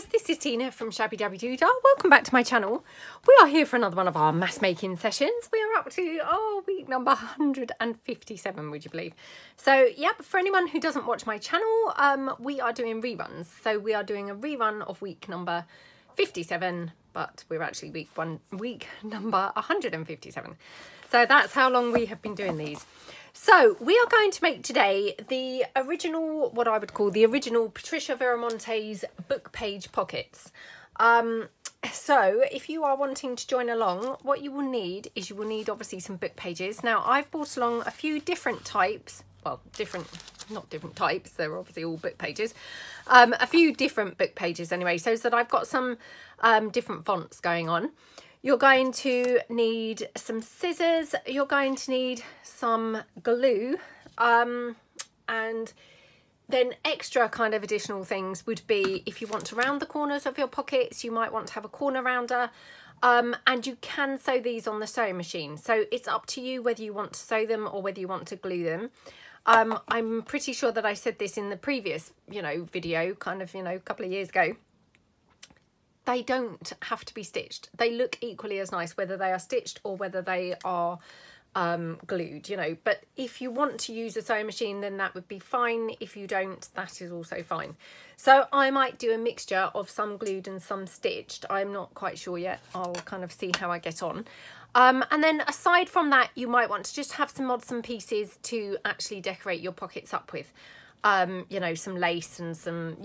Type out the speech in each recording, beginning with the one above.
guys, this is Dina from shabbydabbydoodah. Welcome back to my channel. We are here for another one of our mass making sessions. We are up to week number 157, would you believe? So yeah, for anyone who doesn't watch my channel, we are doing reruns. So we are doing a rerun of week number 57, but we're actually week number 157. So that's how long we have been doing these. So we are going to make today the original, what I would call the original Patricia Viramontes book page pockets. So if you are wanting to join along, what you will need is you will need obviously some book pages. Now I've brought along a few different types, well, not different types, they're obviously all book pages, a few different book pages anyway, so that I've got some different fonts going on. You're going to need some scissors, you're going to need some glue, and then extra kind of additional things would be if you want to round the corners of your pockets, you might want to have a corner rounder, and you can sew these on the sewing machine. So it's up to you whether you want to sew them or whether you want to glue them. I'm pretty sure that I said this in the previous, video, kind of, a couple of years ago. They don't have to be stitched. They look equally as nice whether they are stitched or whether they are glued, But if you want to use a sewing machine, then that would be fine. If you don't, that is also fine. So I might do a mixture of some glued and some stitched. I'm not quite sure yet. I'll kind of see how I get on. And then aside from that, you might want to just have some odds and pieces to actually decorate your pockets up with. Some lace and some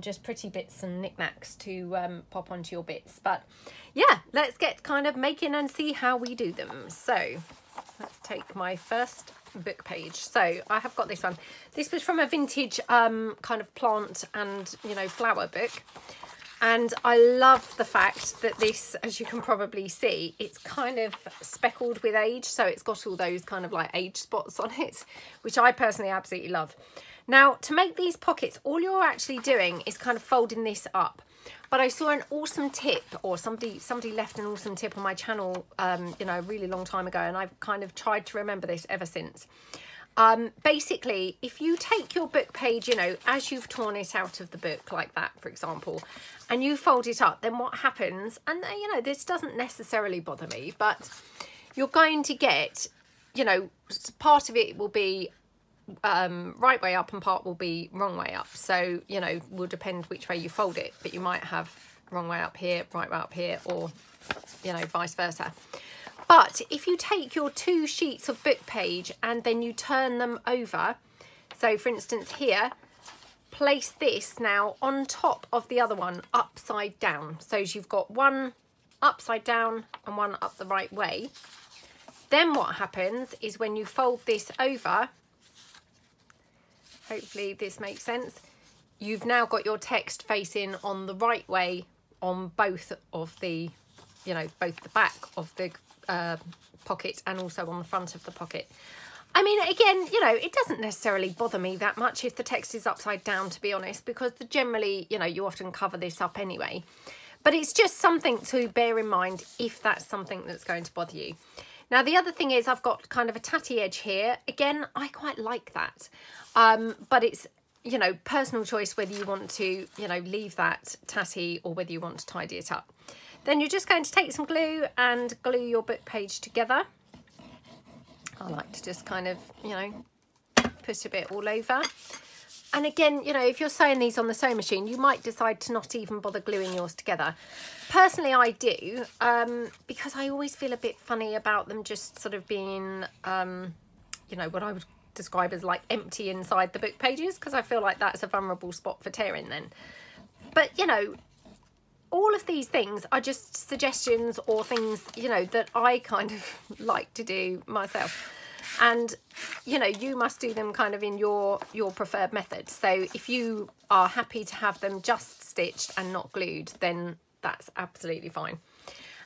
just pretty bits and knickknacks to pop onto your bits. But yeah, let's get kind of making and see how we do them. So let's take my first book page. So I have got this one. This was from a vintage kind of plant and, flower book. And I love the fact that this, as you can probably see, it's kind of speckled with age. So it's got all those kind of like age spots on it, which I personally absolutely love. Now, to make these pockets, all you're actually doing is kind of folding this up. But I saw an awesome tip, or somebody left an awesome tip on my channel, a really long time ago. And I've kind of tried to remember this ever since. Basically, if you take your book page, as you've torn it out of the book like that, for example, and you fold it up, then what happens, and this doesn't necessarily bother me, but you're going to get, part of it will be right way up and part will be wrong way up. So, will depend which way you fold it, but you might have wrong way up here, right way up here, or, vice versa. But if you take your two sheets of book page and then you turn them over, so for instance here, place this now on top of the other one upside down. So you've got one upside down and one up the right way. Then what happens is when you fold this over, hopefully this makes sense, you've now got your text facing on the right way on both of the, both the back of the pocket and also on the front of the pocket. I mean, again, it doesn't necessarily bother me that much if the text is upside down, to be honest, because generally, you often cover this up anyway. But it's just something to bear in mind if that's something that's going to bother you. Now, the other thing is I've got kind of a tatty edge here. Again, I quite like that, but it's, personal choice whether you want to, leave that tatty or whether you want to tidy it up. Then you're just going to take some glue and glue your book page together. I like to just kind of, push a bit all over. And again, if you're sewing these on the sewing machine, you might decide to not even bother gluing yours together. Personally, I do, because I always feel a bit funny about them just sort of being, what I would describe as like empty inside the book pages, because I feel like that's a vulnerable spot for tearing then. But, all of these things are just suggestions or things, that I kind of like to do myself. And, you must do them kind of in your preferred method. So if you are happy to have them just stitched and not glued, then that's absolutely fine.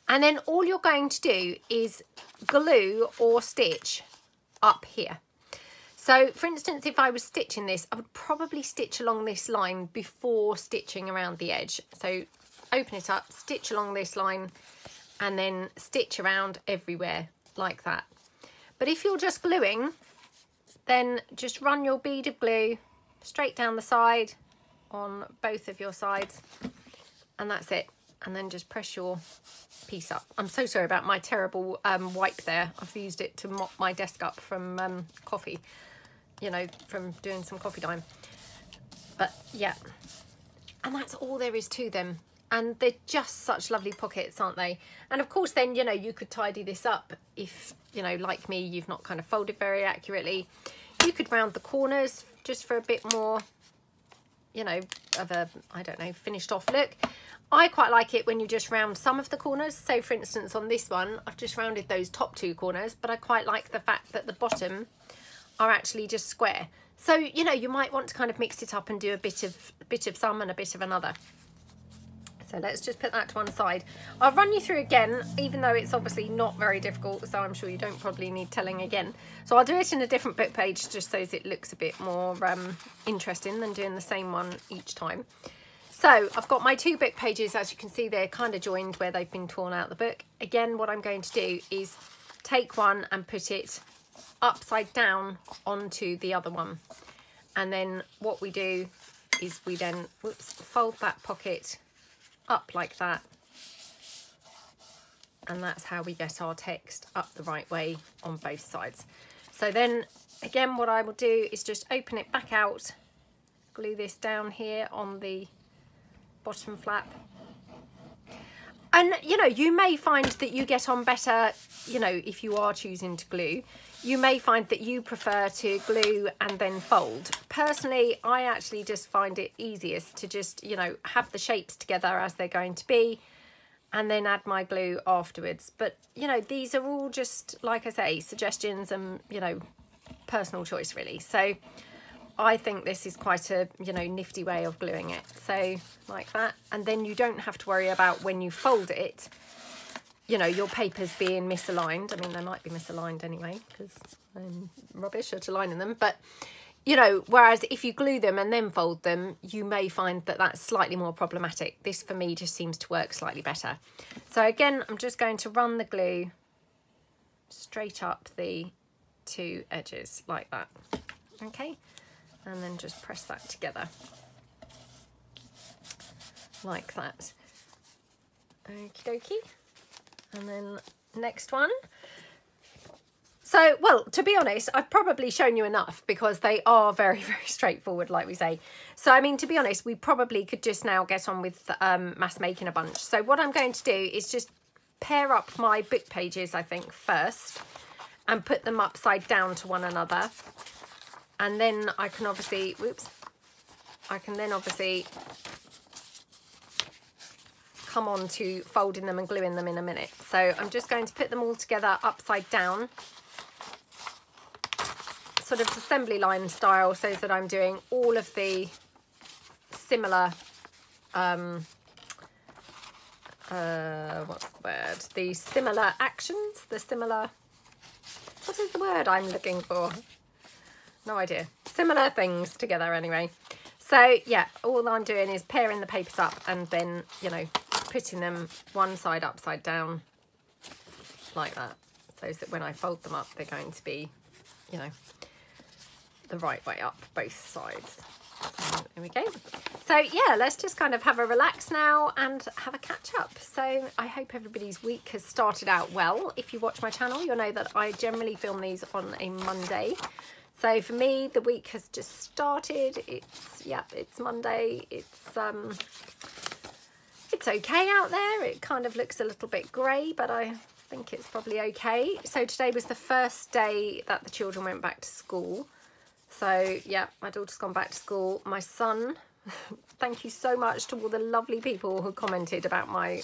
And then all you're going to do is glue or stitch up here. So for instance, if I was stitching this, I would probably stitch along this line before stitching around the edge. So open it up, stitch along this line, and then stitch around everywhere like that. But if you're just gluing, then just run your bead of glue straight down the side on both of your sides and that's it. And then just press your piece up. I'm so sorry about my terrible wipe there. I've used it to mop my desk up from coffee, you know, from doing some coffee dime. But yeah, and that's all there is to them. And they're just such lovely pockets, aren't they? And of course then, you know, you could tidy this up if, you know, like me, you've not kind of folded very accurately. You could round the corners just for a bit more, you know, of a, I don't know, finished off look. I quite like it when you just round some of the corners. So for instance, on this one, I've just rounded those top two corners, but I quite like the fact that the bottom are actually just square. So, you know, you might want to kind of mix it up and do a bit of some and a bit of another. So let's just put that to one side. I'll run you through again, even though it's obviously not very difficult, so I'm sure you don't probably need telling again. So I'll do it in a different book page just so it looks a bit more interesting than doing the same one each time. So I've got my two book pages, as you can see, they're kind of joined where they've been torn out the book. Again, what I'm going to do is take one and put it upside down onto the other one. And then what we do is we then, whoops, fold that pocket up like that. And that's how we get our text up the right way on both sides. So then again, what I will do is just open it back out, glue this down here on the bottom flap. And you know, you may find that you get on better, you know, if you are choosing to glue, you may find that you prefer to glue and then fold. Personally, I actually just find it easiest to just, you know, have the shapes together as they're going to be and then add my glue afterwards. But you know, these are all just, like I say, suggestions and, you know, personal choice really. So I think this is quite a, you know, nifty way of gluing it. So like that, and then you don't have to worry about when you fold it, you know, your papers being misaligned. I mean, they might be misaligned anyway because I'm rubbish at aligning them, but you know, whereas if you glue them and then fold them, you may find that that's slightly more problematic. This for me just seems to work slightly better. So again, I'm just going to run the glue straight up the two edges like that. Okay. And then just press that together like that. Okie dokie. And then next one. So, well, to be honest, I've probably shown you enough because they are very, very straightforward, like we say. So, I mean, to be honest, we probably could just now get on with mass making a bunch. So what I'm going to do is just pair up my book pages, I think, first and put them upside down to one another. And then I can obviously, whoops, I can then obviously come on to folding them and gluing them in a minute. So I'm just going to put them all together upside down, sort of assembly line style, so that I'm doing all of the similar, what's the word? The similar actions, the similar, what is the word I'm looking for? No idea. Similar things together anyway. So yeah, all I'm doing is pairing the papers up and then, you know, putting them one side upside down like that, so that when I fold them up, they're going to be, you know, the right way up both sides. So there we go. So yeah, let's just kind of have a relax now and have a catch up. So I hope everybody's week has started out well. If you watch my channel, you'll know that I generally film these on a Monday. So for me, the week has just started. It's, yeah, it's Monday. It's okay out there. It kind of looks a little bit grey, but I think it's probably okay. So today was the first day that the children went back to school. So yeah, my daughter's gone back to school. My son, thank you so much to all the lovely people who commented about my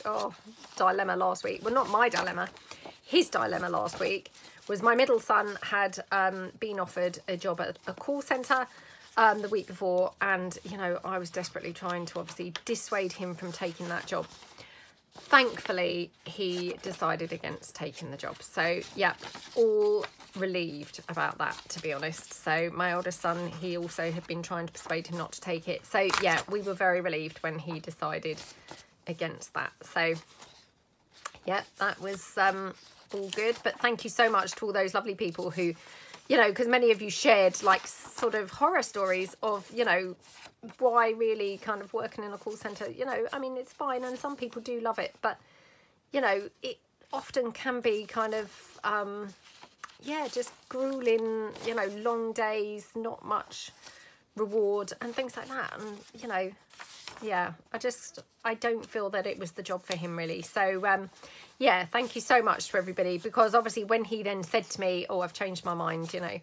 dilemma last week. Well, not my dilemma, his dilemma last week. Was my middle son had been offered a job at a call centre the week before, and you know, I was desperately trying to obviously dissuade him from taking that job. Thankfully, he decided against taking the job. So yeah, all relieved about that, to be honest. So my oldest son, he also had been trying to persuade him not to take it. So yeah, we were very relieved when he decided against that. So yeah, that was all good. But thank you so much to all those lovely people who you know, because many of you shared like sort of horror stories of, you know, why really kind of working in a call centre, you know, I mean, it's fine and some people do love it, but, you know, it often can be kind of, yeah, just gruelling, you know, long days, not much reward and things like that. And, you know, yeah, I don't feel that it was the job for him really. So, yeah, thank you so much to everybody, because obviously when he then said to me, oh, I've changed my mind, you know,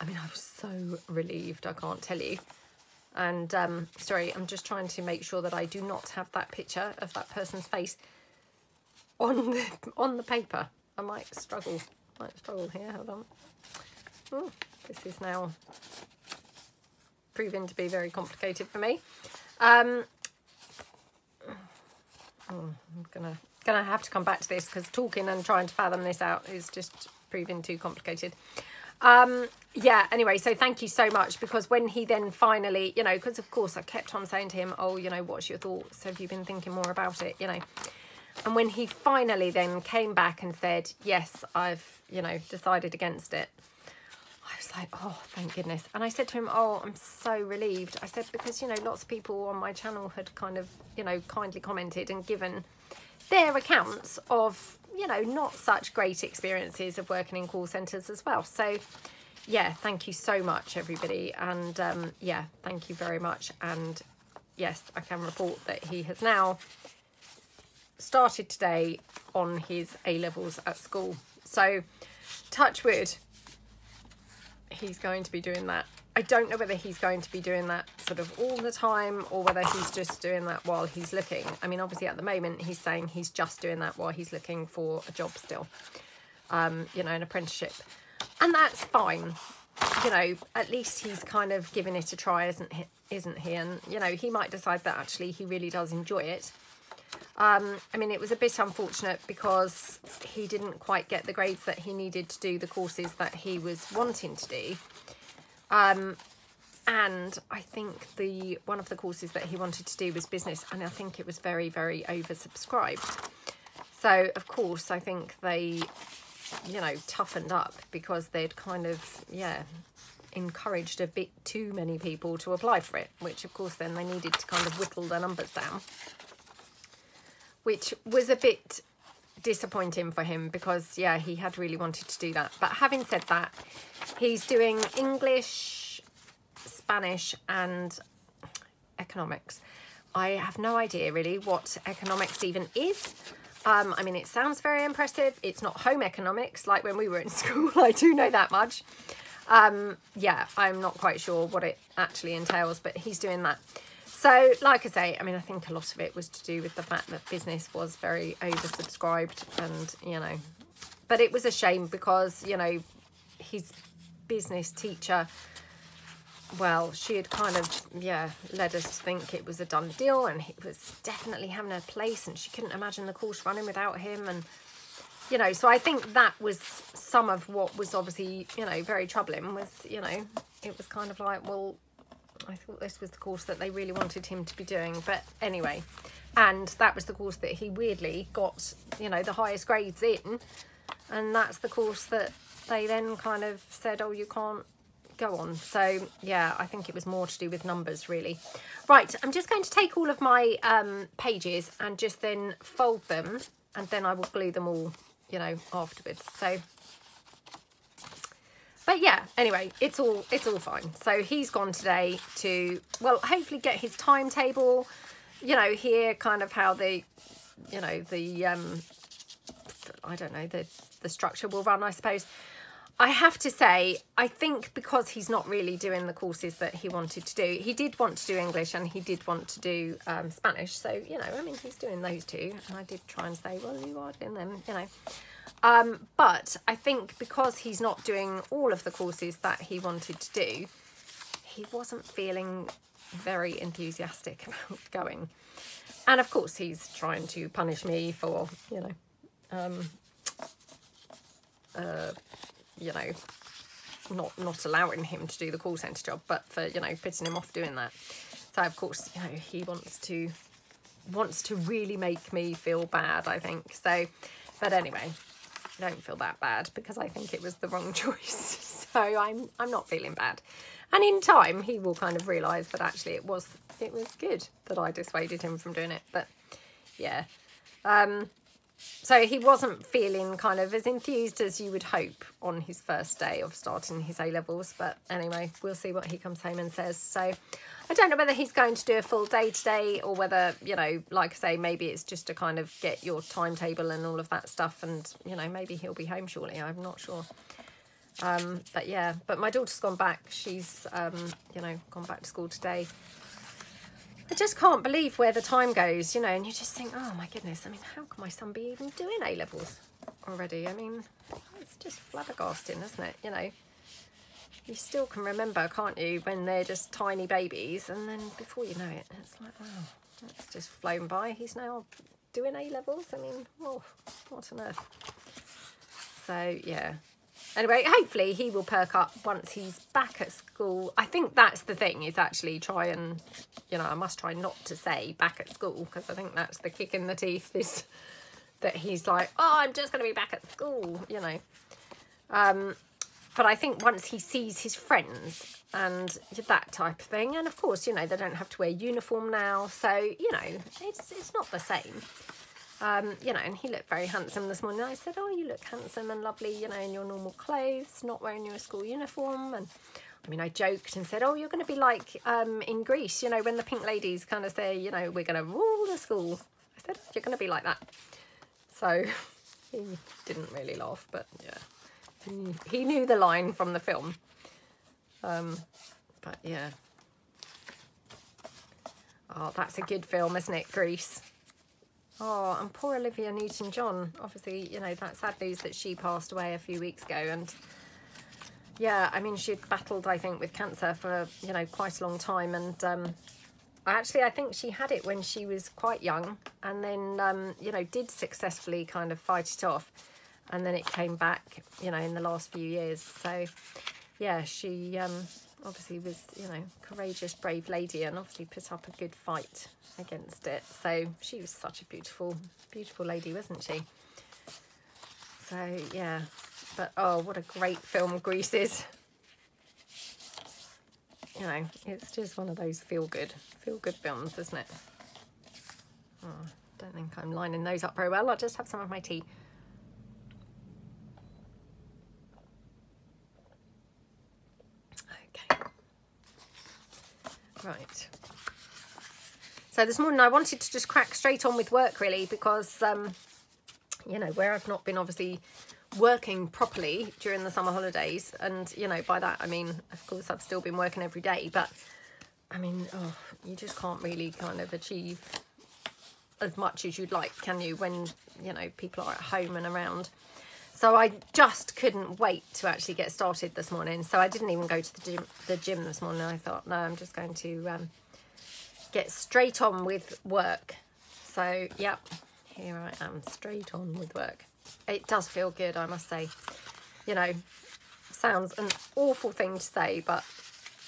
I mean, I was so relieved, I can't tell you. And, sorry, I'm just trying to make sure that I do not have that picture of that person's face on the paper. I might struggle here, hold on. Oh, this is now proving to be very complicated for me. I'm gonna have to come back to this, because talking and trying to fathom this out is just proving too complicated. Yeah, anyway, so thank you so much, because when he then finally, you know, because of course I kept on saying to him, oh, you know, what's your thoughts, have you been thinking more about it, you know, and when he finally then came back and said, yes, I've, you know, decided against it, I was like, oh, thank goodness. And I said to him, oh, I'm so relieved. I said, because, you know, lots of people on my channel had kind of, you know, kindly commented and given their accounts of, you know, not such great experiences of working in call centres as well. So, yeah, thank you so much, everybody. And, yeah, thank you very much. And, yes, I can report that he has now started today on his A-levels at school. So, touch wood, he's going to be doing that. I don't know whether he's going to be doing that sort of all the time, or whether he's just doing that while he's looking. I mean, obviously at the moment he's saying he's just doing that while he's looking for a job still, you know, an apprenticeship, and that's fine. You know, at least he's kind of giving it a try, isn't he? And, you know, he might decide that actually he really does enjoy it. I mean, it was a bit unfortunate because he didn't quite get the grades that he needed to do the courses that he was wanting to do. And I think one of the courses that he wanted to do was business, and I think it was very, very oversubscribed. So, of course, I think they, you know, toughened up, because they'd kind of, yeah, encouraged a bit too many people to apply for it, which, of course, then they needed to kind of whittle their numbers down, which was a bit disappointing for him, because, yeah, he had really wanted to do that. But having said that, he's doing English, Spanish and economics. I have no idea really what economics even is. I mean, it sounds very impressive. It's not home economics like when we were in school. I do know that much. Yeah, I'm not quite sure what it actually entails, but he's doing that. So, like I say, I mean, I think a lot of it was to do with the fact that business was very oversubscribed, and, you know, but it was a shame because, you know, his business teacher, well, she had kind of, yeah, led us to think it was a done deal, and he was definitely having a place, and she couldn't imagine the course running without him. And, you know, so I think that was some of what was obviously, you know, very troubling, was, you know, it was kind of like, well, I thought this was the course that they really wanted him to be doing. But anyway, and that was the course that he weirdly got, you know, the highest grades in. And that's the course that they then kind of said, oh, you can't go on. So, yeah, I think it was more to do with numbers, really. Right, I'm just going to take all of my pages and just then fold them. And then I will glue them all, you know, afterwards. So... but yeah, anyway, it's all fine. So he's gone today to, well, hopefully get his timetable, you know, hear kind of how the, you know, the, I don't know, the structure will run, I suppose. I have to say, I think because he's not really doing the courses that he wanted to do, he did want to do English and he did want to do Spanish. So, you know, I mean, he's doing those two. And I did try and say, well, you are doing them, you know. But I think because he's not doing all of the courses that he wanted to do, he wasn't feeling very enthusiastic about going. And of course he's trying to punish me for, you know, not allowing him to do the call centre job, but for, you know, putting him off doing that. So of course, you know, he wants to really make me feel bad, I think. So, but anyway, I don't feel that bad because I think it was the wrong choice. so I'm not feeling bad. And in time, he will kind of realise that actually it was good that I dissuaded him from doing it. But yeah, so he wasn't feeling kind of as enthused as you would hope on his first day of starting his A-levels. But anyway, we'll see what he comes home and says. So I don't know whether he's going to do a full day today or whether, you know, like I say, maybe it's just to kind of get your timetable and all of that stuff. And, you know, maybe he'll be home shortly. I'm not sure. But yeah, but my daughter's gone back. She's, you know, gone back to school today. I just can't believe where the time goes, you know, and you just think, oh my goodness, I mean, how can my son be even doing A-levels already? I mean, it's just flabbergasting, isn't it? You know, you still can remember, can't you, when they're just tiny babies, and then before you know it, it's like, wow, that's just flown by. He's now doing A-levels. I mean, oh, what on earth? So, yeah. Anyway, hopefully he will perk up once he's back at school. I think that's the thing, is actually try and, you know, I must try not to say back at school, because I think that's the kick in the teeth, is that he's like, oh, I'm just going to be back at school, you know. But I think once he sees his friends and that type of thing, and of course, you know, they don't have to wear uniform now. So, you know, it's not the same. You know, and he looked very handsome this morning. I said, oh, you look handsome and lovely, you know, in your normal clothes, not wearing your school uniform. And I mean, I joked and said, oh, you're going to be like in Grease, you know, when the pink ladies kind of say, you know, we're going to rule the school. I said, you're going to be like that. So he didn't really laugh, but yeah, he knew the line from the film. But yeah. Oh, that's a good film, isn't it, Grease? Oh, and poor Olivia Newton-John. Obviously, you know, that sad news that she passed away a few weeks ago. And yeah, I mean, she'd battled, I think, with cancer for, you know, quite a long time. And actually, I think she had it when she was quite young, and then, you know, did successfully kind of fight it off. And then it came back, you know, in the last few years. So yeah, she obviously was, you know, courageous, brave lady, and obviously put up a good fight against it. So she was such a beautiful lady, wasn't she? So yeah, but oh, what a great film Grease is. You know, it's just one of those feel good films, isn't it? Oh, I don't think I'm lining those up very well. I'll just have some of my tea. Right, so this morning I wanted to just crack straight on with work, really, because, you know, where I've not been obviously working properly during the summer holidays, and, you know, by that I mean, of course, I've still been working every day, but, I mean, oh, you just can't really kind of achieve as much as you'd like, can you, when, you know, people are at home and around. So I just couldn't wait to actually get started this morning. So I didn't even go to the gym this morning. I thought, no, I'm just going to get straight on with work. So, yep, here I am, straight on with work. It does feel good, I must say. You know, sounds an awful thing to say, but,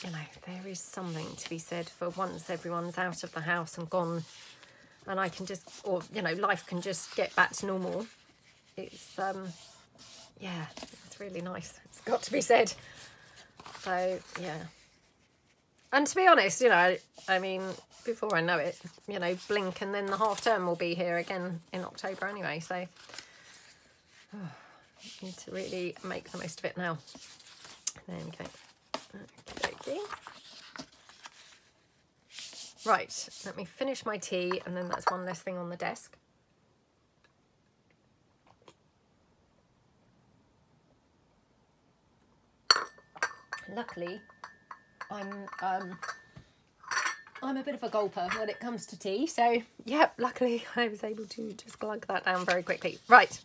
you know, there is something to be said for once everyone's out of the house and gone, and I can just, or, you know, life can just get back to normal. It's, yeah, it's really nice. It's got to be said. So, yeah. And to be honest, you know, I mean, before I know it, you know, blink, and then the half term will be here again in October anyway. So, oh, I need to really make the most of it now. There we go. Okay. Right, let me finish my tea, and then that's one less thing on the desk. Luckily, I'm a bit of a gulper when it comes to tea, so yeah, luckily I was able to just glug that down very quickly. Right,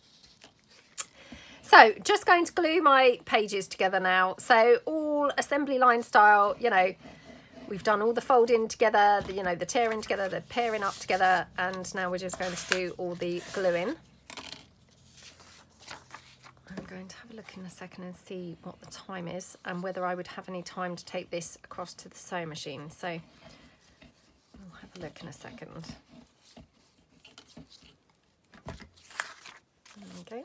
so just going to glue my pages together now. So all assembly line style, you know, we've done all the folding together, the, you know, the tearing together, the pairing up together, and now we're just going to do all the gluing. Going to have a look in a second and see what the time is and whether I would have any time to take this across to the sewing machine. So we'll have a look in a second. There we go.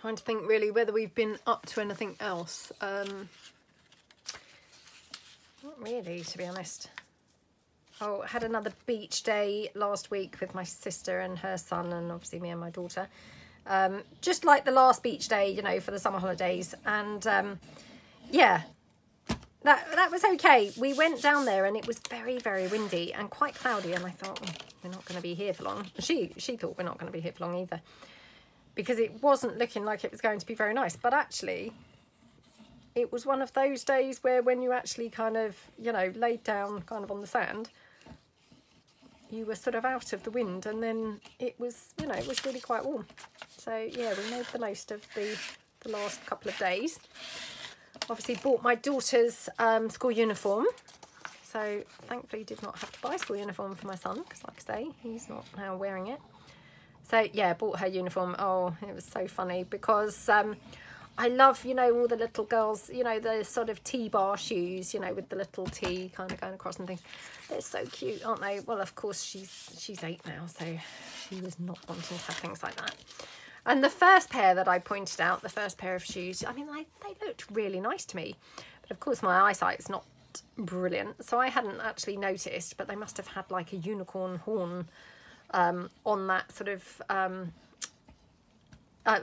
Trying to think really whether we've been up to anything else. Not really, to be honest. Oh, I had another beach day last week with my sister and her son, and obviously me and my daughter. Just like the last beach day, you know, for the summer holidays. And yeah, that was okay. We went down there and it was very, very windy and quite cloudy. And I thought, well, we're not going to be here for long. She thought we're not going to be here for long either, because it wasn't looking like it was going to be very nice. But actually, it was one of those days where when you actually kind of, you know, laid down kind of on the sand, you were sort of out of the wind, and then it was, you know, it was really quite warm. So yeah, we made the most of the last couple of days. Obviously bought my daughter's school uniform, so thankfully did not have to buy school uniform for my son, because like I say, he's not now wearing it. So yeah, bought her uniform. Oh, it was so funny, because I love, you know, all the little girls, you know, the sort of T-bar shoes, you know, with the little T kind of going across and things. They're so cute, aren't they? Well, of course, she's 8 now, so she was not wanting to have things like that. And the first pair that I pointed out, the first pair of shoes, I mean, they looked really nice to me. But of course, my eyesight's not brilliant, so I hadn't actually noticed, but they must have had like a unicorn horn on that sort of...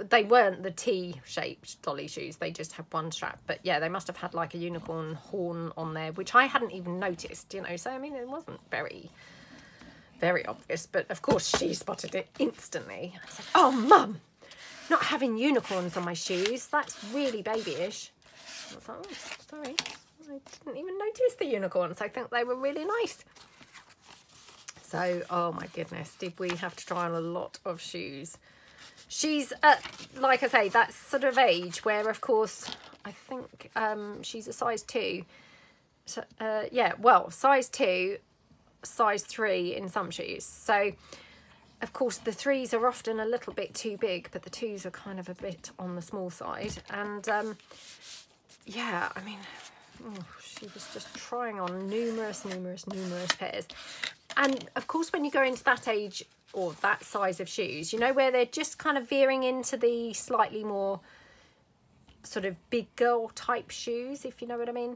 they weren't the T-shaped dolly shoes, they just had one strap, but yeah, they must have had like a unicorn horn on there, which I hadn't even noticed, you know, so I mean, it wasn't very obvious, but of course she spotted it instantly. I said, oh mum, not having unicorns on my shoes, that's really babyish. I was like, oh, sorry, I didn't even notice the unicorns, I think they were really nice. So, oh my goodness, did we have to try on a lot of shoes. She's at, like I say, that sort of age where, of course, I think she's a size 2. So, yeah, well, size 2, size 3 in some shoes. So, of course, the 3s are often a little bit too big, but the 2s are kind of a bit on the small side. And, yeah, I mean, oh, she was just trying on numerous pairs. And, of course, when you go into that age... or that size of shoes, you know, where they're just kind of veering into the slightly more sort of big girl type shoes, if you know what I mean.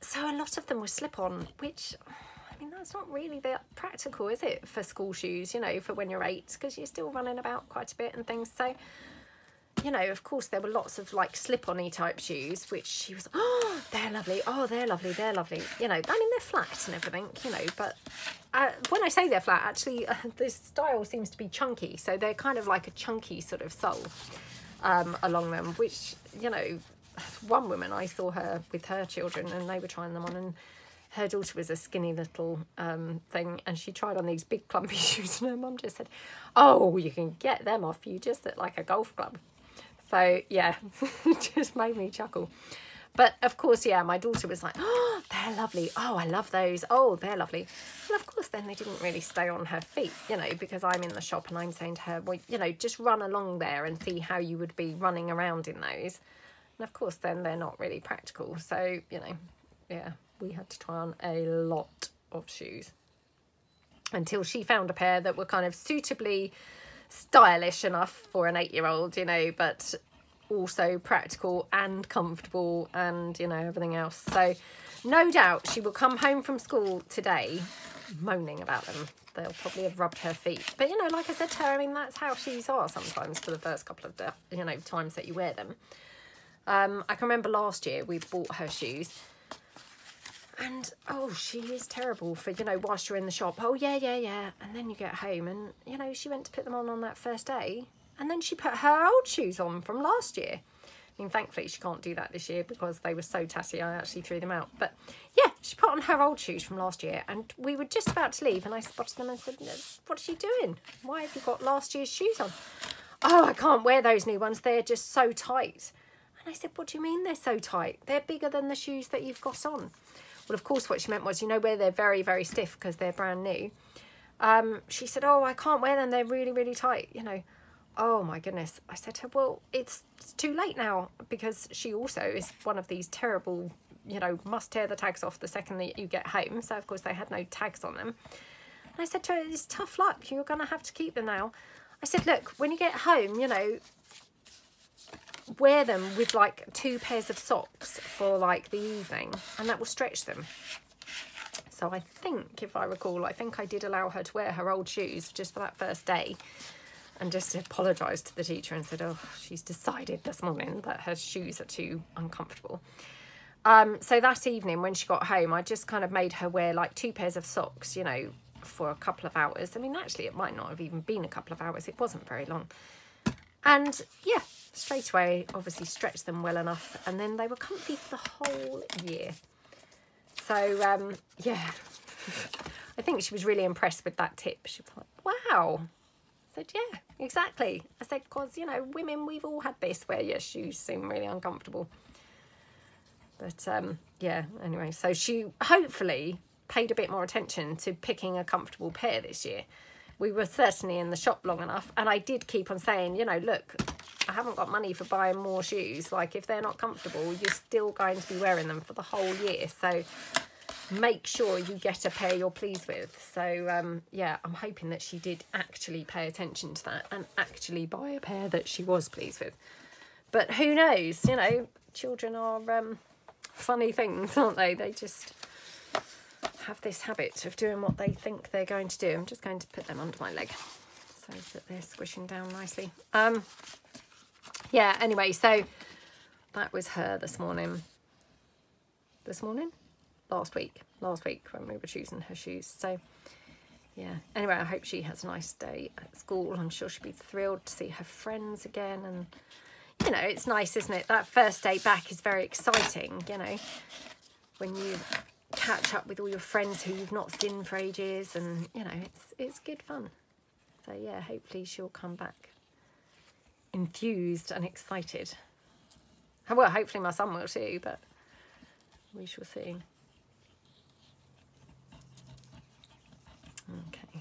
So a lot of them were slip-on, which, I mean, that's not really that practical, is it, for school shoes, you know, for when you're 8, because you're still running about quite a bit and things. So, you know, of course there were lots of like slip-on-y type shoes, which she was, oh, they're lovely, oh, they're lovely, they're lovely. You know, I mean, they're flat and everything, you know, but when I say they're flat, actually, this style seems to be chunky. So they're kind of like a chunky sort of sole along them, which, you know, one woman, I saw her with her children and they were trying them on, and her daughter was a skinny little thing, and she tried on these big clumpy shoes, and her mum just said, oh, you can get them off, you just look like a golf club. So yeah, it just made me chuckle. But of course, yeah, my daughter was like, oh, they're lovely. Oh, I love those. Oh, they're lovely. And of course, then they didn't really stay on her feet, you know, because I'm in the shop and I'm saying to her, well, you know, just run along there and see how you would be running around in those. And of course, then they're not really practical. So, you know, yeah, we had to try on a lot of shoes until she found a pair that were kind of suitably stylish enough for an 8-year-old, you know, but also practical and comfortable and, you know, everything else. So no doubt she will come home from school today moaning about them. They'll probably have rubbed her feet, but, you know, like I said to her, I mean, that's how shoes are sometimes for the first couple of, you know, times that you wear them. I can remember last year we bought her shoes, and oh, she is terrible for, you know, whilst you're in the shop, oh yeah, and then you get home and, you know, she went to put them on that first day, and then she put her old shoes on from last year. I mean, thankfully she can't do that this year because they were so tatty I actually threw them out. But yeah, she put on her old shoes from last year, and we were just about to leave and I spotted them and said, what are you doing? Why have you got last year's shoes on? Oh, I can't wear those new ones, they're just so tight. And I said, what do you mean they're so tight? They're bigger than the shoes that you've got on. Well, of course, what she meant was, you know, where they're very, very stiff because they're brand new. She said, oh, I can't wear them. They're really, really tight, you know. Oh, my goodness. I said to her, well, it's too late now, because she also is one of these terrible, you know, must tear the tags off the second that you get home. So, of course, they had no tags on them. And I said to her, it's tough luck. You're going to have to keep them now. I said, look, when you get home, you know, wear them with like 2 pairs of socks for like the evening, and that will stretch them. So I think, if I recall, I think I did allow her to wear her old shoes just for that first day, and just apologised to the teacher and said, oh, she's decided this morning that her shoes are too uncomfortable. So that evening when she got home, I just kind of made her wear like 2 pairs of socks, you know, for a couple of hours. I mean, actually, it might not have even been a couple of hours. It wasn't very long. And yeah, straight away, obviously stretched them well enough, and then they were comfy for the whole year. So yeah, I think she was really impressed with that tip. She was like, wow. I said, yeah, exactly. I said, because, you know, women, we've all had this where your shoes seem really uncomfortable. But yeah, anyway, so she hopefully paid a bit more attention to picking a comfortable pair this year. We were certainly in the shop long enough, and I did keep on saying, you know, look, I haven't got money for buying more shoes. Like, if they're not comfortable, you're still going to be wearing them for the whole year. So make sure you get a pair you're pleased with. So yeah, I'm hoping that she did actually pay attention to that and actually buy a pair that she was pleased with. But who knows, you know, children are funny things, aren't they? They just have this habit of doing what they think they're going to do. I'm just going to put them under my leg so that they're squishing down nicely. Yeah, anyway, so that was her this morning. This morning? Last week when we were choosing her shoes. So yeah, anyway, I hope she has a nice day at school. I'm sure she'll be thrilled to see her friends again, and you know, it's nice, isn't it? That first day back is very exciting, you know, when you catch up with all your friends who you've not seen for ages, and you know, it's good fun. So yeah, hopefully she'll come back enthused and excited. Well, hopefully my son will too, but we shall see. Okay,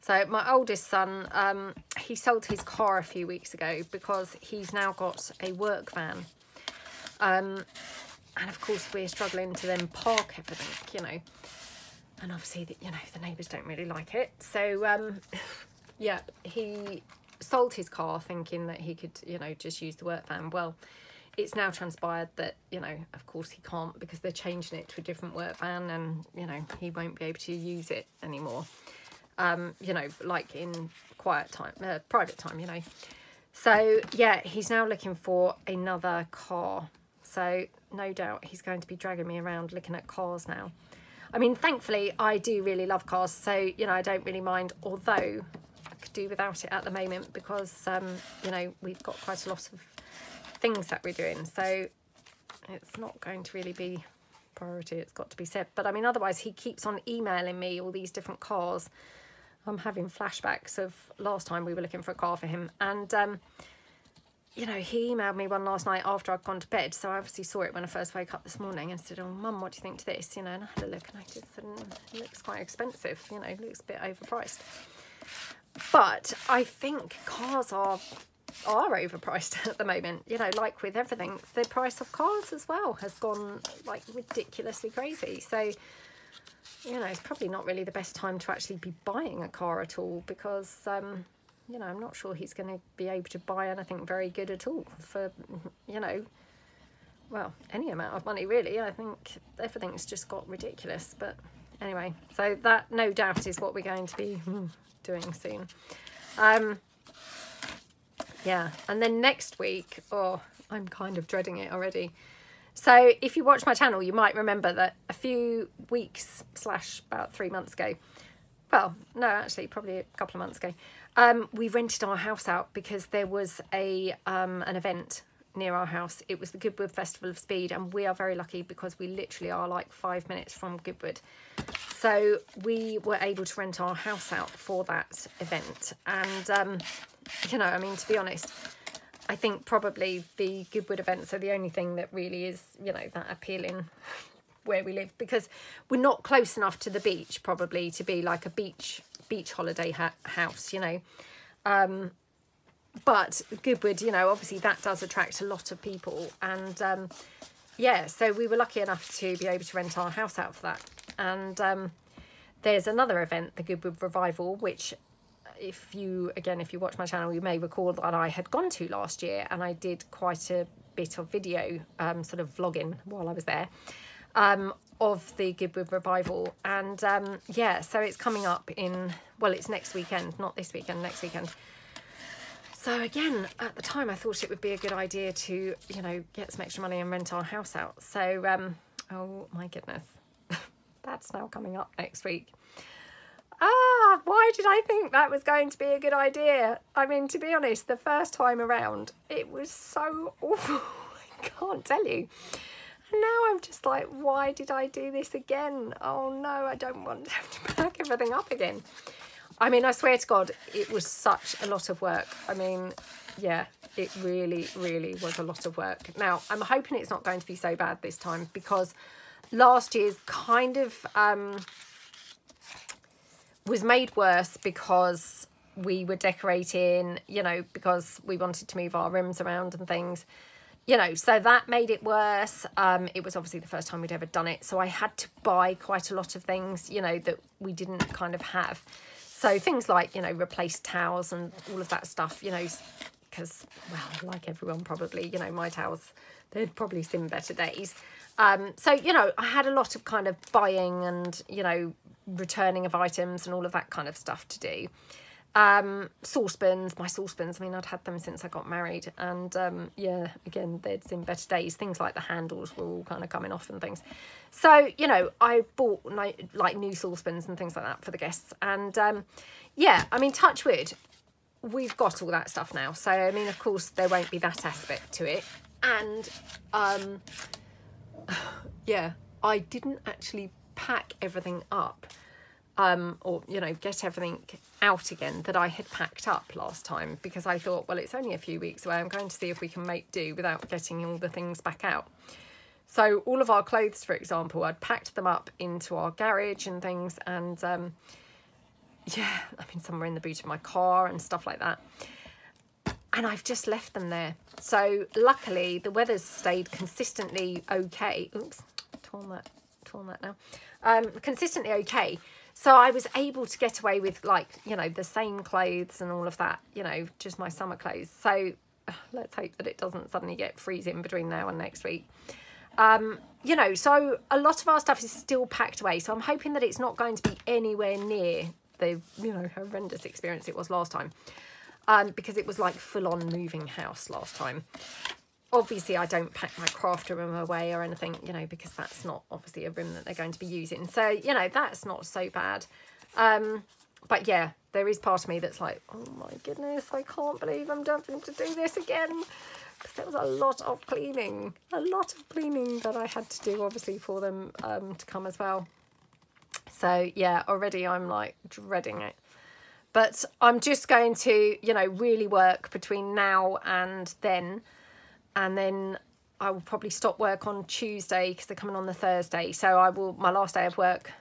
so my oldest son, he sold his car a few weeks ago because he's now got a work van, and of course we're struggling to then park everything, you know, and obviously that, you know, the neighbours don't really like it. So yeah, he sold his car thinking that he could, you know, just use the work van. Well, it's now transpired that, you know, of course he can't, because they're changing it to a different work van, and, you know, he won't be able to use it anymore, you know, like in quiet time, private time, you know. So yeah, he's now looking for another car. So no doubt he's going to be dragging me around looking at cars now. I mean, thankfully I do really love cars, so, you know, I don't really mind, although I could do without it at the moment, because, you know, we've got quite a lot of things that we're doing, so it's not going to really be priority, it's got to be said. But I mean, otherwise he keeps on emailing me all these different cars. I'm having flashbacks of last time we were looking for a car for him, and you know, he emailed me one last night after I'd gone to bed, so I obviously saw it when I first woke up this morning and said, oh mum, what do you think to this, you know, and I had a look and I just said, it looks quite expensive, you know, it looks a bit overpriced. But I think cars are overpriced at the moment, you know, like with everything. The price of cars as well has gone like ridiculously crazy, so you know, it's probably not really the best time to actually be buying a car at all, because you know, I'm not sure he's going to be able to buy anything very good at all for, you know, well, any amount of money really. I think everything's just got ridiculous. But anyway, so that no doubt is what we're going to be doing soon. Yeah, and then next week, oh, I'm kind of dreading it already. So if you watch my channel, you might remember that a few weeks / about 3 months ago, well, no, actually, probably a couple of months ago, we rented our house out because there was a an event near our house. It was the Goodwood Festival of Speed, and we are very lucky because we literally are like 5 minutes from Goodwood. So we were able to rent our house out for that event. And you know, I mean, to be honest, I think probably the Goodwood events are the only thing that really is, you know, that appealing where we live, because we're not close enough to the beach probably to be like a beach holiday house, you know. But Goodwood, you know, obviously that does attract a lot of people, and yeah, so we were lucky enough to be able to rent our house out for that. And there's another event, the Goodwood Revival, which if you watch my channel, you may recall that I had gone to last year, and I did quite a bit of video sort of vlogging while I was there of the Goodwood Revival. And yeah, so it's coming up in, well, it's next weekend, not this weekend, next weekend. So again, at the time I thought it would be a good idea to, you know, get some extra money and rent our house out. So oh my goodness, that's now coming up next week. Ah, why did I think that was going to be a good idea? I mean, to be honest, the first time around it was so awful, I can't tell you. And now I'm just like, why did I do this again? Oh no, I don't want to have to pack everything up again. I mean, I swear to God, it was such a lot of work. I mean, yeah, it really, really was a lot of work. Now, I'm hoping it's not going to be so bad this time, because last year's kind of was made worse because we were decorating, you know, because we wanted to move our rooms around and things, you know, so that made it worse. It was obviously the first time we'd ever done it, so I had to buy quite a lot of things, you know, that we didn't kind of have. So things like, you know, replace towels and all of that stuff, you know, because, well, like everyone probably, you know, my towels, they'd probably seen better days. So, you know, I had a lot of kind of buying and, you know, returning of items and all of that kind of stuff to do. Saucepans, my saucepans, I mean, I'd had them since I got married. And yeah, again, they'd seen better days. Things like the handles were all kind of coming off and things. So, you know, I bought like new saucepans and things like that for the guests. And yeah, I mean, touch wood, we've got all that stuff now. So, I mean, of course, there won't be that aspect to it. And yeah, I didn't actually pack everything up. Or, you know, get everything out again that I had packed up last time, because I thought, well, it's only a few weeks away. I'm going to see if we can make do without getting all the things back out. So all of our clothes, for example, I'd packed them up into our garage and things. And yeah, I mean, some were in the boot of my car and stuff like that. And I've just left them there. So luckily the weather's stayed consistently okay. Oops, torn that now. Consistently okay. So I was able to get away with, like, you know, the same clothes and all of that, you know, just my summer clothes. So let's hope that it doesn't suddenly get freezing between now and next week. You know, so a lot of our stuff is still packed away. So I'm hoping that it's not going to be anywhere near the, you know, horrendous experience it was last time. Because it was like full-on moving house last time. Obviously, I don't pack my craft room away or anything, you know, because that's not obviously a room that they're going to be using. So, you know, that's not so bad. But yeah, there is part of me that's like, oh my goodness, I can't believe I'm having to do this again. Because there was a lot of cleaning that I had to do, obviously, for them to come as well. So yeah, already I'm like dreading it. But I'm just going to, you know, really work between now and then. And then I will probably stop work on Tuesday because they're coming on the Thursday. So I will, my last day of work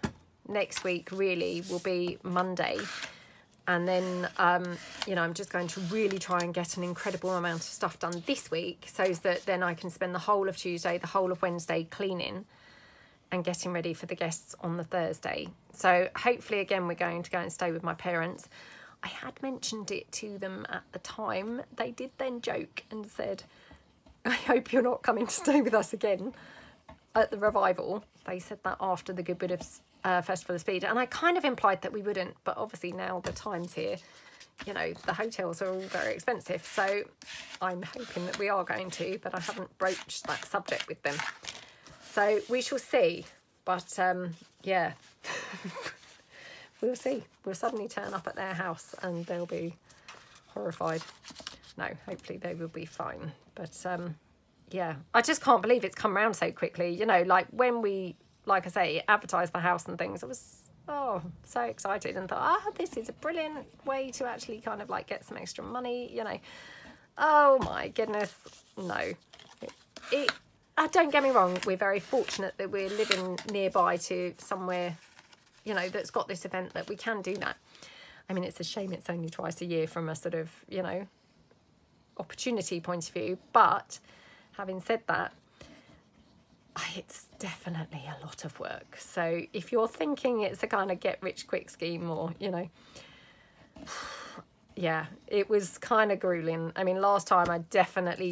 next week really will be Monday. And then, you know, I'm just going to really try and get an incredible amount of stuff done this week so that then I can spend the whole of Tuesday, the whole of Wednesday cleaning and getting ready for the guests on the Thursday. So hopefully, again, we're going to go and stay with my parents. I had mentioned it to them at the time. They did then joke and said, I hope you're not coming to stay with us again at the revival. They said that after the Goodwood Festival of Speed. And I kind of implied that we wouldn't, but obviously now the time's here, you know, the hotels are all very expensive. So I'm hoping that we are going to, but I haven't broached that subject with them. So we shall see. But yeah, we'll see. We'll suddenly turn up at their house and they'll be horrified. No, hopefully they will be fine. But yeah, I just can't believe it's come around so quickly. You know, like when we, like I say, advertised the house and things, I was, oh, so excited and thought, ah, this is a brilliant way to actually kind of like get some extra money, you know. Oh my goodness, no. Don't get me wrong, we're very fortunate that we're living nearby to somewhere, you know, that's got this event that we can do that. I mean, it's a shame it's only twice a year from a sort of, you know, opportunity point of view, but having said that, it's definitely a lot of work. So if you're thinking it's a kind of get rich quick scheme, or, you know, yeah, it was kind of grueling. I mean, last time I definitely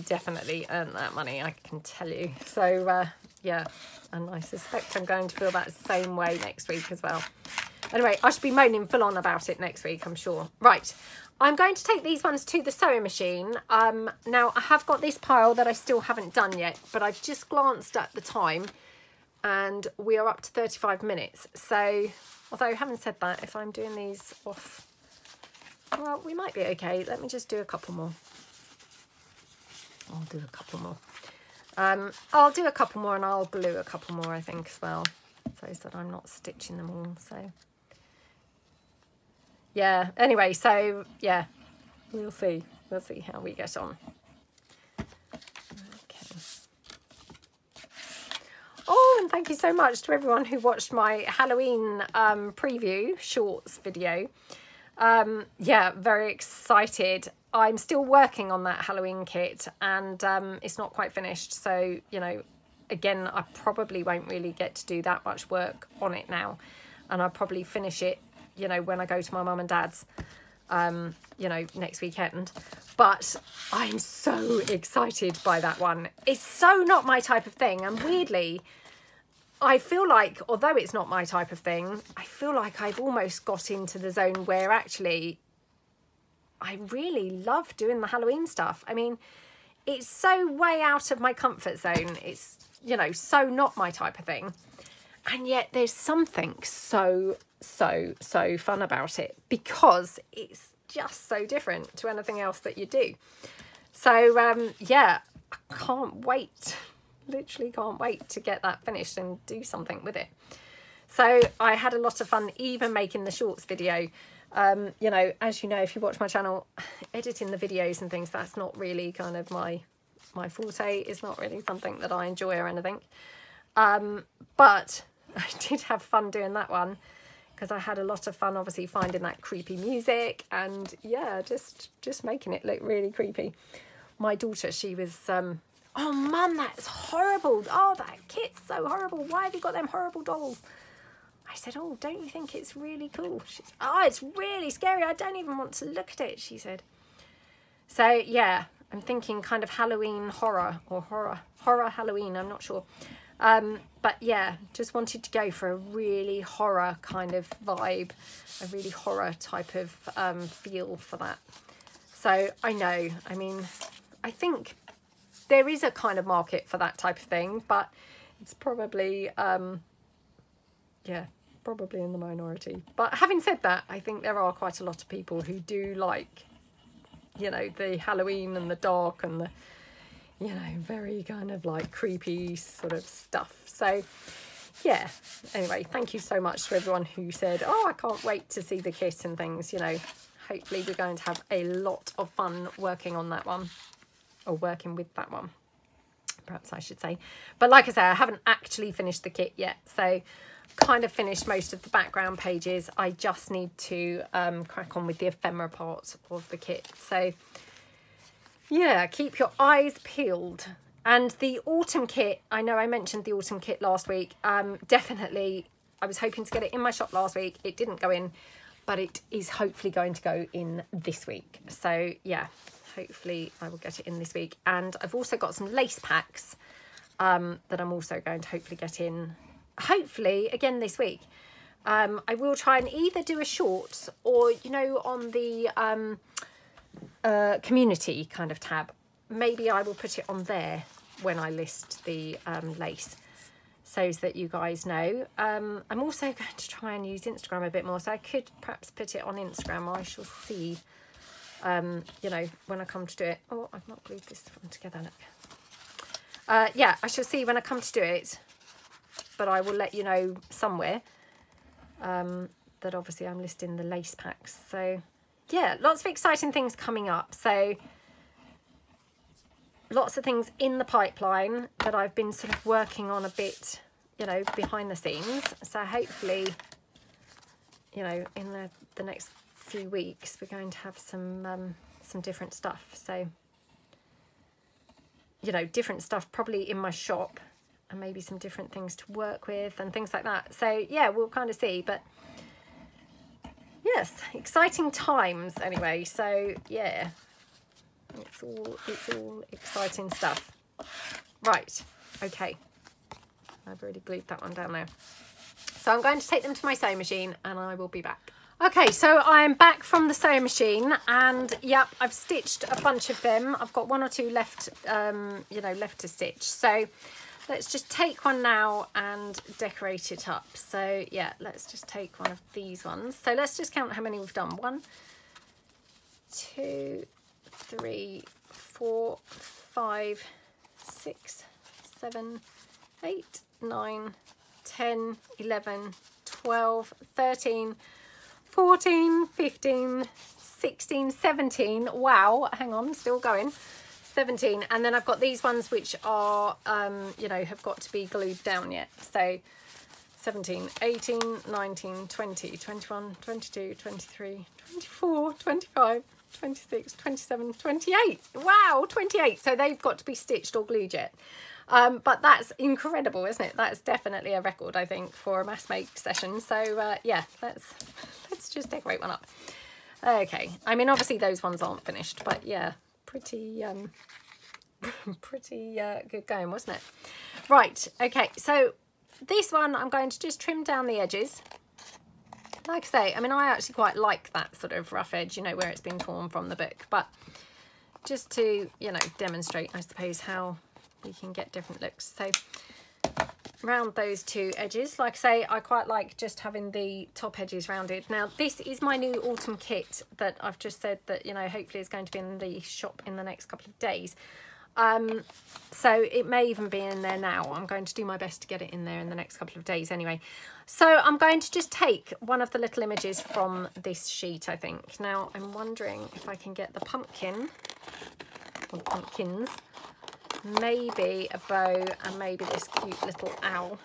earned that money, I can tell you. So yeah, and I suspect I'm going to feel that same way next week as well. Anyway, I should be moaning full on about it next week, I'm sure. Right, I'm going to take these ones to the sewing machine. Now, I have got this pile that I still haven't done yet, but I've just glanced at the time and we are up to 35 minutes. So, although having said that, if I'm doing these off, well, we might be okay. Let me just do a couple more. I'll do a couple more. I'll do a couple more and I'll glue a couple more, I think, as well, so that I'm not stitching them all, so... yeah, anyway, so yeah, we'll see. We'll see how we get on. Okay. Oh, and thank you so much to everyone who watched my Halloween preview shorts video. Yeah, very excited. I'm still working on that Halloween kit and it's not quite finished. So, you know, again, I probably won't really get to do that much work on it now. And I'll probably finish it, you know, when I go to my mum and dad's, you know, next weekend. But I'm so excited by that one. It's so not my type of thing. And weirdly, I feel like, although it's not my type of thing, I feel like I've almost got into the zone where actually I really love doing the Halloween stuff. I mean, it's so way out of my comfort zone. It's, you know, so not my type of thing. And yet there's something so fun about it because it's just so different to anything else that you do. So yeah, I can't wait, literally can't wait to get that finished and do something with it. So I had a lot of fun even making the shorts video. You know, as you know, if you watch my channel, editing the videos and things, that's not really kind of my forte. It's not really something that I enjoy or anything. But I did have fun doing that one because I had a lot of fun obviously finding that creepy music and yeah, just making it look really creepy. My daughter, she was oh mum, that's horrible, oh that kit's so horrible, why have you got them horrible dolls? I said, oh, don't you think it's really cool? She said, oh, it's really scary, I don't even want to look at it, she said. So yeah, I'm thinking kind of Halloween horror or horror Halloween, I'm not sure. But yeah, just wanted to go for a really horror kind of vibe, a really horror type of feel for that. So I know, I mean, I think there is a kind of market for that type of thing, but it's probably, yeah, probably in the minority. But having said that, I think there are quite a lot of people who do like, you know, the Halloween and the dark and the, you know, very kind of like creepy sort of stuff. So yeah, anyway, thank you so much to everyone who said, oh, I can't wait to see the kit and things. You know, hopefully we're going to have a lot of fun working on that one, or working with that one, perhaps I should say. But like I say, I haven't actually finished the kit yet, so kind of finished most of the background pages. I just need to crack on with the ephemera part of the kit. So yeah, keep your eyes peeled. And the autumn kit, I know I mentioned the autumn kit last week. Definitely, I was hoping to get it in my shop last week. It didn't go in, but it is hopefully going to go in this week. So yeah, hopefully I will get it in this week. And I've also got some lace packs that I'm also going to hopefully get in, hopefully again this week. I will try and either do a shorts or, you know, on the community kind of tab, maybe I will put it on there when I list the lace, so that you guys know. I'm also going to try and use Instagram a bit more, so I could perhaps put it on Instagram. I shall see, you know, when I come to do it. Oh, I've not glued this one together, look. Yeah, I shall see when I come to do it, but I will let you know somewhere that obviously I'm listing the lace packs. So yeah, lots of exciting things coming up. So lots of things in the pipeline that I've been sort of working on a bit, you know, behind the scenes. So hopefully, you know, in the next few weeks, we're going to have some different stuff. So, you know, different stuff probably in my shop and maybe some different things to work with and things like that. So yeah, we'll kind of see, but yes, exciting times anyway. So yeah, it's all exciting stuff. Right, okay, I've already glued that one down there. So I'm going to take them to my sewing machine and I will be back. Okay, so I'm back from the sewing machine and yep, I've stitched a bunch of them. I've got one or two left, left to stitch. So let's just take one now and decorate it up. So yeah, let's just take one of these ones. So let's just count how many we've done. 1, 2, 3, 4, 5, 6, 7, 8, 9, 10, 11, 12, 13, 14, 15, 16, 17. Wow, hang on, still going. 17. And then I've got these ones which are have got to be glued down yet. So 17, 18, 19, 20, 21, 22, 23, 24, 25, 26, 27, 28. Wow, 28. So they've got to be stitched or glued yet. But that's incredible, isn't it? That's definitely a record, I think, for a mass make session. So yeah, let's just decorate one up. Okay, I mean obviously those ones aren't finished, but yeah, pretty good going, wasn't it? Right, okay, so this one I'm going to just trim down the edges. Like I say, I mean I actually quite like that sort of rough edge, you know, where it's been torn from the book, but just to, you know, demonstrate, I suppose, how you can get different looks. So round those two edges. Like I say, I quite like just having the top edges rounded. Now this is my new autumn kit that I've just said that, you know, hopefully is going to be in the shop in the next couple of days. So it may even be in there now. I'm going to do my best to get it in there in the next couple of days anyway. So I'm going to just take one of the little images from this sheet, I think. Now I'm wondering if I can get the pumpkin or pumpkins, maybe a bow, and maybe this cute little owl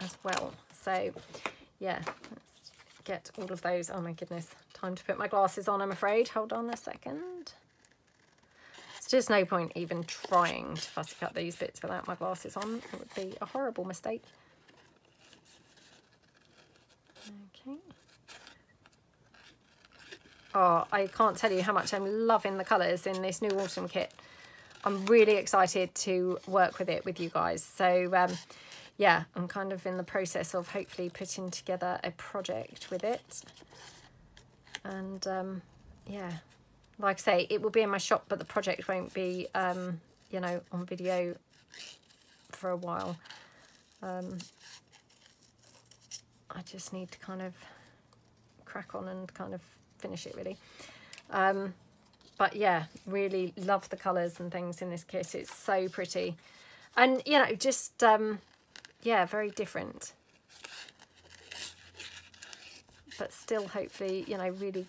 as well. So yeah, let's get all of those. Oh my goodness, time to put my glasses on, I'm afraid. Hold on a second. It's just no point even trying to fussy cut these bits without my glasses on. It would be a horrible mistake. Okay. Oh, I can't tell you how much I'm loving the colours in this new autumn kit. I'm really excited to work with it with you guys. So yeah, I'm kind of in the process of hopefully putting together a project with it. And yeah, like I say, it will be in my shop, but the project won't be, on video for a while. I just need to kind of crack on and kind of finish it really. But yeah, really love the colours and things in this kit. It's so pretty. And, you know, just, yeah, very different. But still, hopefully, you know, really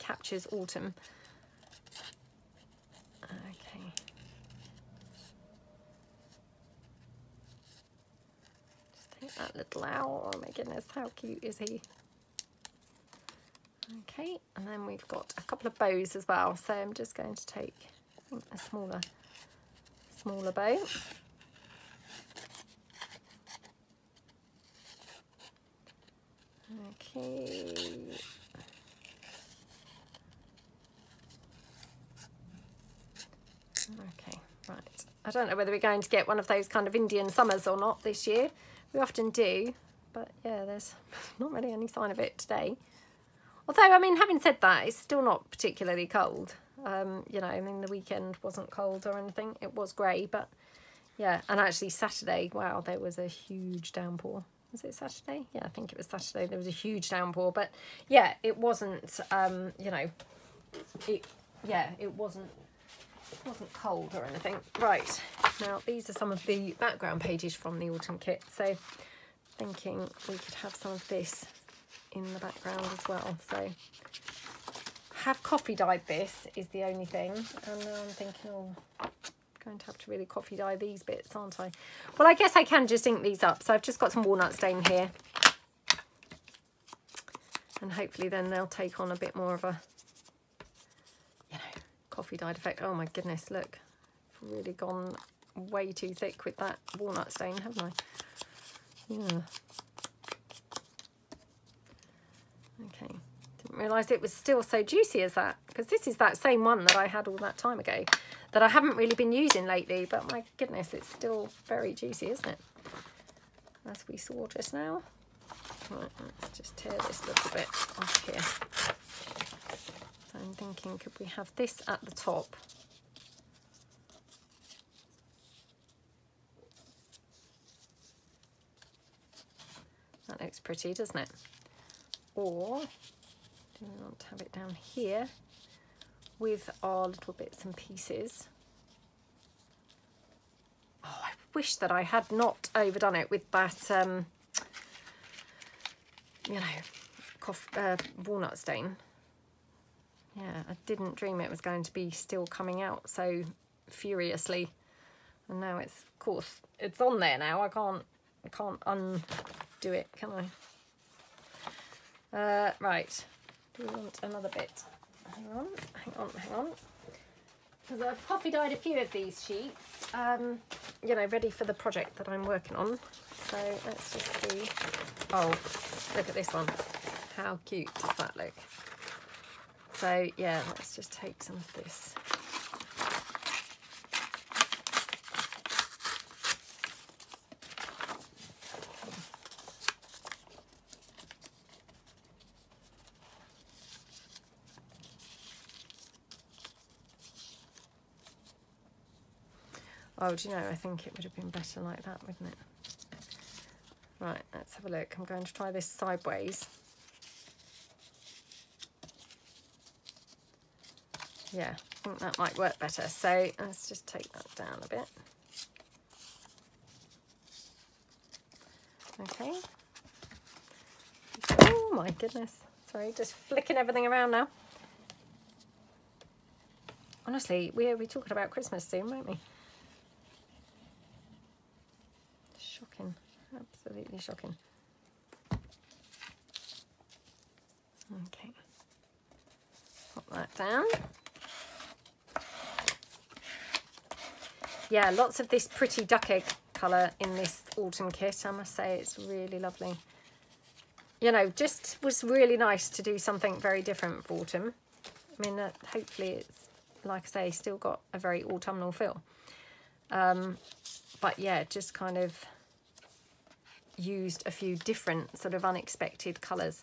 captures autumn. Okay. Just take that little owl. Oh, my goodness, how cute is he? Okay, and then we've got a couple of bows as well. So I'm just going to take, I think, a smaller bow. Okay. Okay, right. I don't know whether we're going to get one of those kind of Indian summers or not this year. We often do, but yeah, there's not really any sign of it today. Although, I mean, having said that, it's still not particularly cold. I mean, the weekend wasn't cold or anything. It was grey, but yeah. And actually Saturday, wow, there was a huge downpour. Was it Saturday? Yeah, I think it was Saturday. There was a huge downpour, but yeah, it wasn't, it wasn't cold or anything. Right, now these are some of the background pages from the autumn kit. So thinking we could have some of this in the background as well. So have coffee dyed this is the only thing, and now I'm thinking, oh, I'm going to have to really coffee dye these bits, aren't I? Well, I guess I can just ink these up. So I've just got some walnut stain here, and hopefully then they'll take on a bit more of a, you know, coffee dyed effect. Oh my goodness, look, I've really gone way too thick with that walnut stain, haven't I? Yeah. Okay, didn't realise it was still so juicy as that, because this is that same one that I had all that time ago that I haven't really been using lately, but my goodness, it's still very juicy, isn't it? As we saw just now. Right, let's just tear this little bit off here. So I'm thinking, could we have this at the top? That looks pretty, doesn't it? Or do we want to have it down here with our little bits and pieces? Oh, I wish that I had not overdone it with that, you know, walnut stain. Yeah, I didn't dream it was going to be still coming out so furiously, and now it's, of course, it's on there now. I can't undo it, can I? Right, do we want another bit? Hang on, because I've puffy dyed a few of these sheets, you know, ready for the project that I'm working on. So let's just see. Oh, look at this one. How cute does that look? So yeah, let's just take some of this. Oh, do you know, I think it would have been better like that, wouldn't it? Right, let's have a look. I'm going to try this sideways. Yeah, I think that might work better. So let's just take that down a bit. Okay. Oh my goodness. Sorry, just flicking everything around now. Honestly, we'll be talking about Christmas soon, won't we? Shocking, absolutely shocking. Okay, pop that down. Yeah, lots of this pretty duck egg colour in this autumn kit, I must say. It's really lovely. You know, just was really nice to do something very different for autumn. I mean, hopefully it's, like I say, still got a very autumnal feel. But yeah, just kind of used a few different sort of unexpected colours,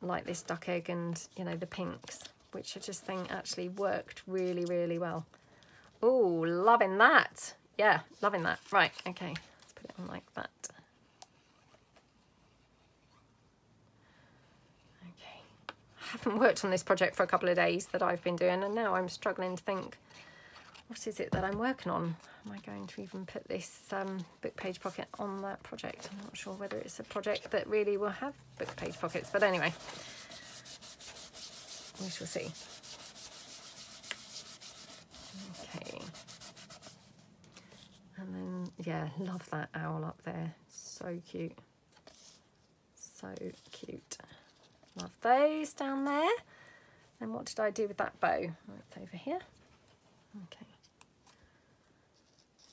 like this duck egg and, you know, the pinks, which I just think actually worked really, really well. Oh, loving that. Yeah, loving that. Right, okay, let's put it on like that. Okay, I haven't worked on this project for a couple of days that I've been doing, and now I'm struggling to think, what is it that I'm working on? Am I going to even put this book page pocket on that project? I'm not sure whether it's a project that really will have book page pockets, but anyway, we shall see. Okay. And then, yeah, love that owl up there. So cute. So cute. Love those down there. And what did I do with that bow? That's over here. Okay.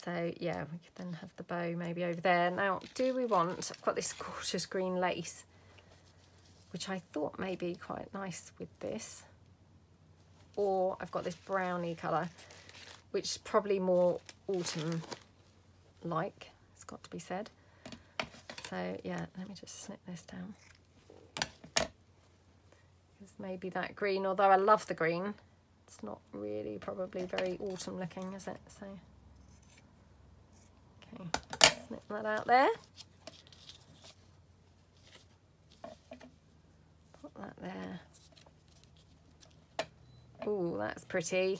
So yeah, we could then have the bow maybe over there. Now, do we want, I've got this gorgeous green lace, which I thought may be quite nice with this. Or I've got this brownie colour, which is probably more autumn-like, it's got to be said. So yeah, let me just snip this down. Because maybe that green, although I love the green, it's not really probably very autumn looking, is it? So. Okay, snip that out there. Put that there. Oh, that's pretty.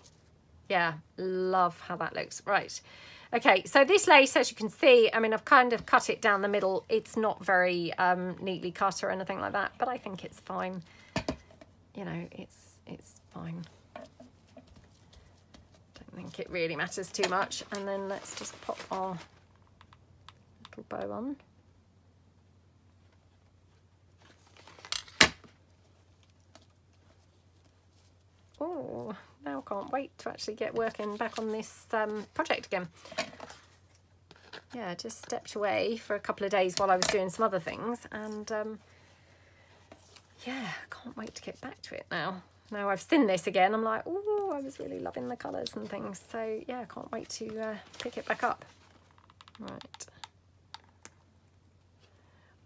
Yeah, love how that looks. Right. Okay, so this lace, as you can see, I mean, I've kind of cut it down the middle. It's not very neatly cut or anything like that, but I think it's fine. You know, it's fine. Don't think it really matters too much. And then let's just pop our little bow on. Oh, now can't wait to actually get working back on this project again. Yeah, just stepped away for a couple of days while I was doing some other things, and yeah, can't wait to get back to it now. Now I've seen this again, I'm like, oh, I was really loving the colours and things. So yeah, can't wait to pick it back up. Right.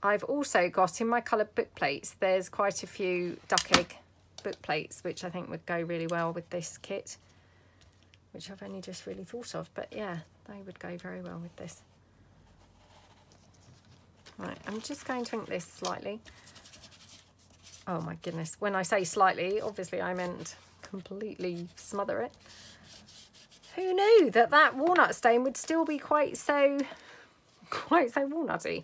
I've also got in my coloured book plates, there's quite a few duck egg book plates, which I think would go really well with this kit, which I've only just really thought of, but yeah, they would go very well with this. Right, I'm just going to ink this slightly. Oh my goodness, when I say slightly, obviously I meant completely smother it. Who knew that that walnut stain would still be quite so walnutty?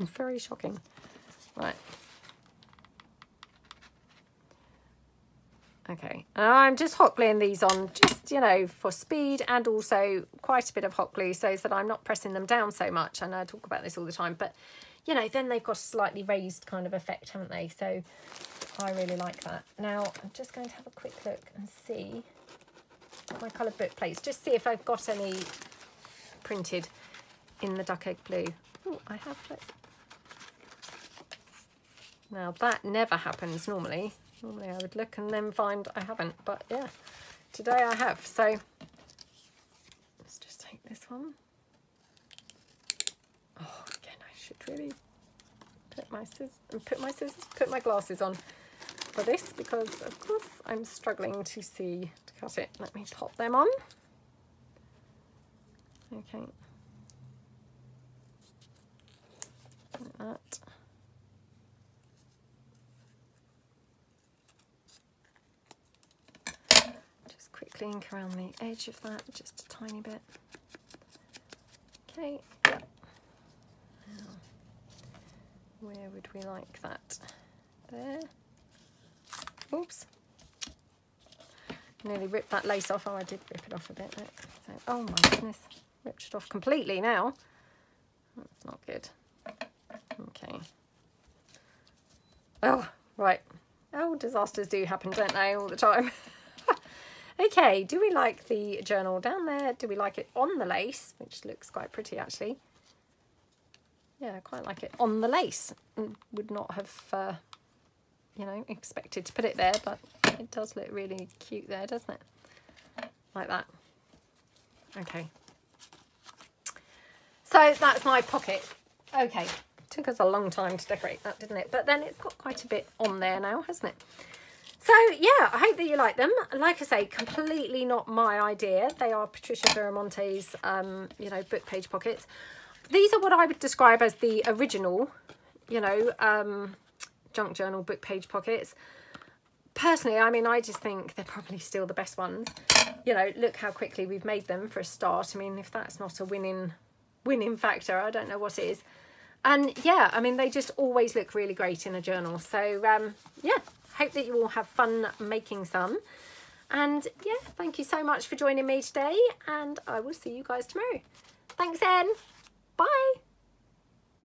Very shocking. Right. Okay, I'm just hot gluing these on, just, you know, for speed, and also quite a bit of hot glue so that I'm not pressing them down so much. I know I talk about this all the time, but, you know, then they've got a slightly raised kind of effect, haven't they? So I really like that. Now, I'm just going to have a quick look and see my coloured book plates, just see if I've got any printed in the duck egg blue. Oh, I have, look. Now, that never happens normally. Normally I would look and then find I haven't, but yeah, today I have. So let's just take this one. Oh, again, I should really put my glasses on for this, because of course I'm struggling to see to cut it. Let me pop them on. Okay, like that. Ink around the edge of that just a tiny bit. Okay, now, where would we like that? There. Oops, nearly ripped that lace off. Oh, I did rip it off a bit. So, oh my goodness, ripped it off completely now. That's not good. Okay. Oh, right. Oh, disasters do happen, don't they, all the time? Okay, do we like the journal down there? Do we like it on the lace, which looks quite pretty actually? Yeah, I quite like it on the lace. Would not have, you know, expected to put it there, but it does look really cute there, doesn't it? Like that. Okay. So that's my pocket. Okay, took us a long time to decorate that, didn't it? But then it's got quite a bit on there now, hasn't it? So yeah, I hope that you like them. Like I say, completely not my idea. They are Patricia Viramontes, you know, book page pockets. These are what I would describe as the original, you know, junk journal book page pockets. Personally, I mean, I just think they're probably still the best ones. You know, look how quickly we've made them for a start. I mean, if that's not a winning factor, I don't know what it is. And yeah, I mean, they just always look really great in a journal. So yeah. Hope that you all have fun making some, and yeah, thank you so much for joining me today, and I will see you guys tomorrow. Thanks, Anne. Bye.